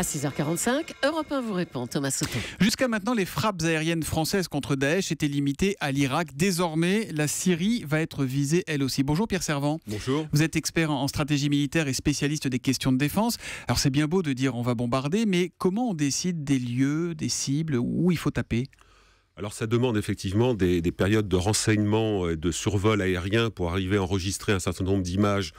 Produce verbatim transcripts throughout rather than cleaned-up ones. À six heures quarante-cinq, Europe un vous répond, Thomas Sotto. Jusqu'à maintenant, les frappes aériennes françaises contre Daesh étaient limitées à l'Irak. Désormais, la Syrie va être visée elle aussi. Bonjour Pierre Servent. Bonjour. Vous êtes expert en stratégie militaire et spécialiste des questions de défense. Alors c'est bien beau de dire on va bombarder, mais comment on décide des lieux, des cibles, où il faut taper ? Alors ça demande effectivement des, des périodes de renseignement et de survol aérien pour arriver à enregistrer un certain nombre d'images,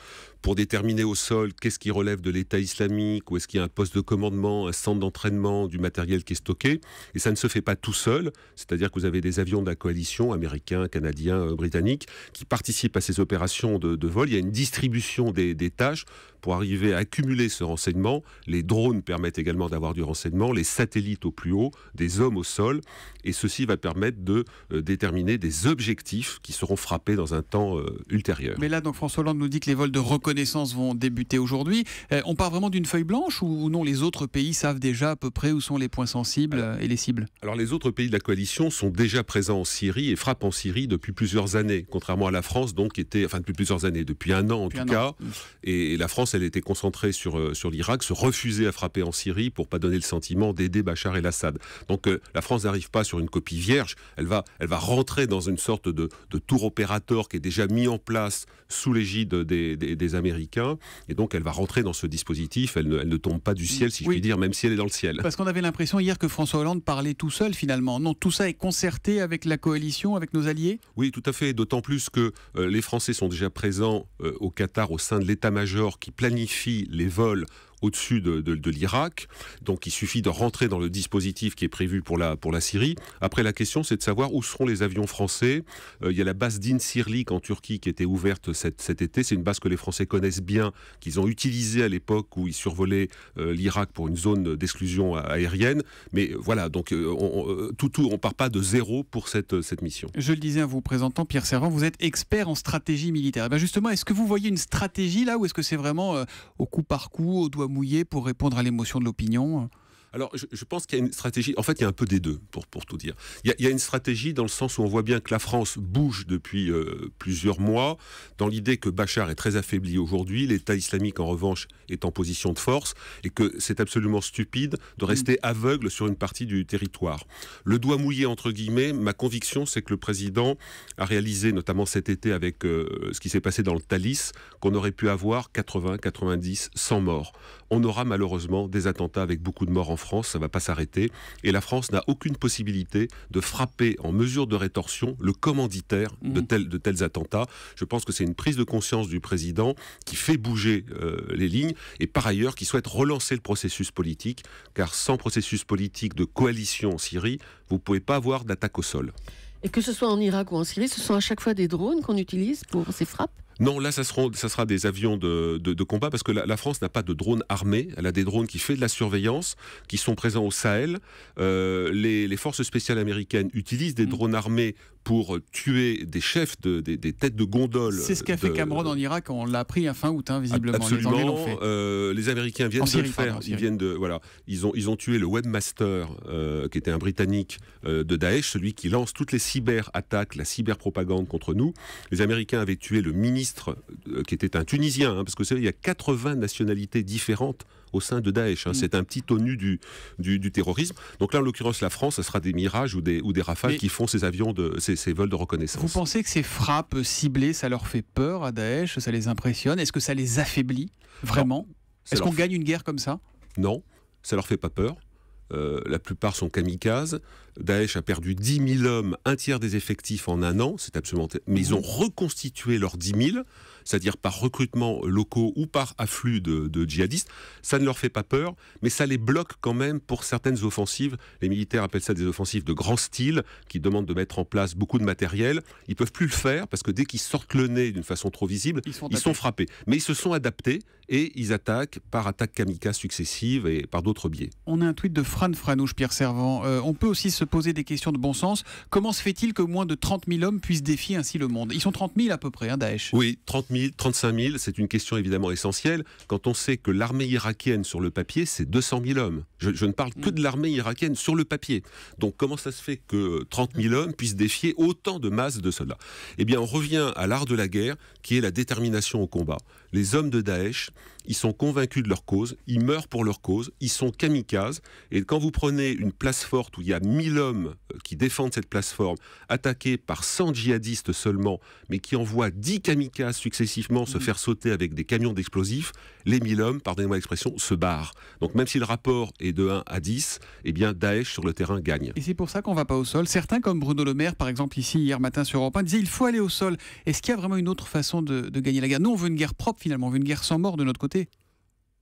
pour déterminer au sol qu'est-ce qui relève de l'État islamique, où est-ce qu'il y a un poste de commandement, un centre d'entraînement, du matériel qui est stocké. Et ça ne se fait pas tout seul, c'est-à-dire que vous avez des avions de la coalition, américains, canadiens, britanniques, qui participent à ces opérations de, de vol. Il y a une distribution des, des tâches pour arriver à accumuler ce renseignement. Les drones permettent également d'avoir du renseignement, les satellites au plus haut, des hommes au sol, et ceci va va permettre de euh, déterminer des objectifs qui seront frappés dans un temps euh, ultérieur. Mais là, donc, François Hollande nous dit que les vols de reconnaissance vont débuter aujourd'hui. Euh, on part vraiment d'une feuille blanche ou, ou non, les autres pays savent déjà à peu près où sont les points sensibles euh, et les cibles? Alors les autres pays de la coalition sont déjà présents en Syrie et frappent en Syrie depuis plusieurs années, contrairement à la France, donc, qui était, enfin depuis plusieurs années, depuis un an en depuis tout cas. An. Et, et la France, elle était concentrée sur, euh, sur l'Irak, se refusait à frapper en Syrie pour ne pas donner le sentiment d'aider Bachar el-Assad. Donc euh, la France n'arrive pas sur une copie vierge, elle va, elle va rentrer dans une sorte de, de tour opérateur qui est déjà mis en place sous l'égide des, des, des Américains, et donc elle va rentrer dans ce dispositif, elle ne, elle ne tombe pas du ciel, si oui. je puis dire, même si elle est dans le ciel. Parce qu'on avait l'impression hier que François Hollande parlait tout seul finalement. Non, tout ça est concerté avec la coalition, avec nos alliés? Oui, tout à fait, d'autant plus que euh, les Français sont déjà présents euh, au Qatar, au sein de l'état-major qui planifie les vols au-dessus de, de, de l'Irak, donc il suffit de rentrer dans le dispositif qui est prévu pour la, pour la Syrie. Après, la question c'est de savoir où seront les avions français. Euh, il y a la base d'Incirlik en Turquie qui était ouverte cette, cet été, c'est une base que les Français connaissent bien, qu'ils ont utilisée à l'époque où ils survolaient euh, l'Irak pour une zone d'exclusion aérienne, mais voilà, donc euh, on, on, tout, tout, on part pas de zéro pour cette, cette mission. Je le disais en vous présentant, Pierre Servent, vous êtes expert en stratégie militaire. Et bien justement, est-ce que vous voyez une stratégie là, ou est-ce que c'est vraiment euh, au coup par coup, au doigt mouillé pour répondre à l'émotion de l'opinion? Alors, je, je pense qu'il y a une stratégie... En fait, il y a un peu des deux, pour, pour tout dire. Il y, a, il y a une stratégie dans le sens où on voit bien que la France bouge depuis euh, plusieurs mois, dans l'idée que Bachar est très affaibli aujourd'hui, l'État islamique, en revanche, est en position de force, et que c'est absolument stupide de rester aveugle sur une partie du territoire. Le doigt mouillé, entre guillemets, ma conviction, c'est que le président a réalisé, notamment cet été, avec euh, ce qui s'est passé dans le Thalys, qu'on aurait pu avoir quatre-vingts, quatre-vingt-dix, cent morts. On aura malheureusement des attentats avec beaucoup de morts en France, ça ne va pas s'arrêter, et la France n'a aucune possibilité de frapper en mesure de rétorsion le commanditaire mmh. de, tel, de tels attentats. Je pense que c'est une prise de conscience du président qui fait bouger euh, les lignes, et par ailleurs qui souhaite relancer le processus politique, car sans processus politique de coalition en Syrie, vous ne pouvez pas avoir d'attaque au sol. Et que ce soit en Irak ou en Syrie, ce sont à chaque fois des drones qu'on utilise pour ces frappes ? Non, là, ça sera, ça sera des avions de, de, de combat, parce que la, la France n'a pas de drones armés. Elle a des drones qui font de la surveillance, qui sont présents au Sahel. Euh, les, les forces spéciales américaines utilisent des drones armés pour tuer des chefs, de, des, des têtes de gondole. C'est ce qu'a fait Cameron en Irak, on l'a appris à fin août, hein, visiblement. Absolument. Les Anglais l'ont fait. Euh, les Américains viennent en Syrie, de le faire. Pardon, ils, viennent de, voilà, ils, ont, ils ont tué le webmaster, euh, qui était un Britannique euh, de Daesh, celui qui lance toutes les cyber-attaques, la cyber-propagande contre nous. Les Américains avaient tué le ministre qui était un Tunisien, hein, parce que vous savez, il y a quatre-vingts nationalités différentes au sein de Daesh. Hein. C'est un petit ONU du, du, du terrorisme. Donc là, en l'occurrence, la France, ça sera des mirages ou des, ou des rafales. Mais qui font ces avions, de, ces, ces vols de reconnaissance. Vous pensez que ces frappes ciblées, ça leur fait peur à Daesh? Ça les impressionne? Est-ce que ça les affaiblit vraiment? Est-ce qu'on gagne une guerre comme ça? Non, ça leur fait pas peur. Euh, la plupart sont kamikazes. Daesh a perdu dix mille hommes, un tiers des effectifs en un an, c'est absolument... Mais ils ont reconstitué leurs dix mille, c'est-à-dire par recrutement locaux ou par afflux de, de djihadistes. Ça ne leur fait pas peur, mais ça les bloque quand même pour certaines offensives. Les militaires appellent ça des offensives de grand style, qui demandent de mettre en place beaucoup de matériel. Ils ne peuvent plus le faire, parce que dès qu'ils sortent le nez d'une façon trop visible, ils sont, ils sont frappés. Mais ils se sont adaptés, et ils attaquent par attaques kamikazes successives et par d'autres biais. On a un tweet de Fran Franouche, Pierre Servent. Euh, on peut aussi se poser des questions de bon sens. Comment se fait-il que moins de trente mille hommes puissent défier ainsi le monde? Ils sont trente mille à peu près, hein, Daesh. Oui, trente mille, trente-cinq mille, c'est une question évidemment essentielle, quand on sait que l'armée irakienne sur le papier, c'est deux cent mille hommes. Je, je ne parle que de l'armée irakienne sur le papier. Donc comment ça se fait que trente mille hommes puissent défier autant de masses de soldats? Eh bien, on revient à l'art de la guerre, qui est la détermination au combat. Les hommes de Daesh ils sont convaincus de leur cause, ils meurent pour leur cause, ils sont kamikazes. Et quand vous prenez une place forte où il y a mille hommes qui défendent cette plateforme, attaqués par cent djihadistes seulement, mais qui envoient dix kamikazes successivement se faire sauter avec des camions d'explosifs, les mille hommes, pardonnez-moi l'expression, se barrent. Donc même si le rapport est de un à dix, eh bien Daesh sur le terrain gagne. Et c'est pour ça qu'on ne va pas au sol. Certains, comme Bruno Le Maire, par exemple, ici, hier matin sur Europe un, disaient il faut aller au sol. Est-ce qu'il y a vraiment une autre façon de, de gagner la guerre? Nous, on veut une guerre propre, finalement. On veut une guerre sans mort de notre côté.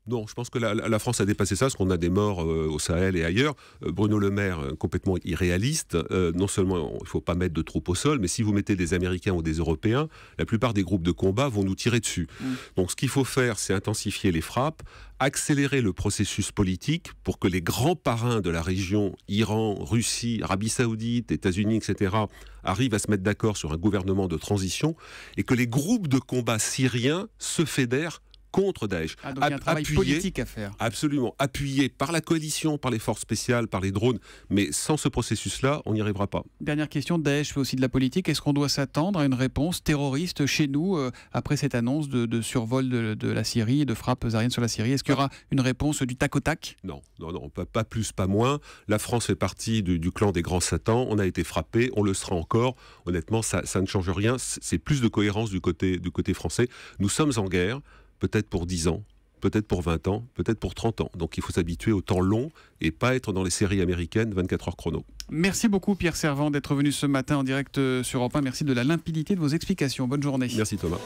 Non, je pense que la, la France a dépassé ça, parce qu'on a des morts euh, au Sahel et ailleurs. Euh, Bruno Le Maire, euh, complètement irréaliste, euh, non seulement il ne faut pas mettre de troupes au sol, mais si vous mettez des Américains ou des Européens, la plupart des groupes de combat vont nous tirer dessus. Mmh. Donc ce qu'il faut faire, c'est intensifier les frappes, accélérer le processus politique pour que les grands parrains de la région, Iran, Russie, Arabie Saoudite, États-Unis, et cetera, arrivent à se mettre d'accord sur un gouvernement de transition, et que les groupes de combat syriens se fédèrent contre Daesh. Ah, donc il y a un travail politique à faire. Absolument. Appuyé par la coalition, par les forces spéciales, par les drones. Mais sans ce processus-là, on n'y arrivera pas. Dernière question, Daesh fait aussi de la politique. Est-ce qu'on doit s'attendre à une réponse terroriste chez nous, euh, après cette annonce de, de survol de, de la Syrie, de frappes aériennes sur la Syrie? Est-ce qu'il y aura une réponse du tac au tac? Non, non, non, pas plus, pas moins. La France fait partie du, du clan des grands satans. On a été frappé, on le sera encore. Honnêtement, ça, ça ne change rien. C'est plus de cohérence du côté, du côté français. Nous sommes en guerre. Peut-être pour dix ans, peut-être pour vingt ans, peut-être pour trente ans. Donc il faut s'habituer au temps long et pas être dans les séries américaines vingt-quatre heures chrono. Merci beaucoup Pierre Servent d'être venu ce matin en direct sur Europe un. Merci de la limpidité de vos explications. Bonne journée. Merci Thomas.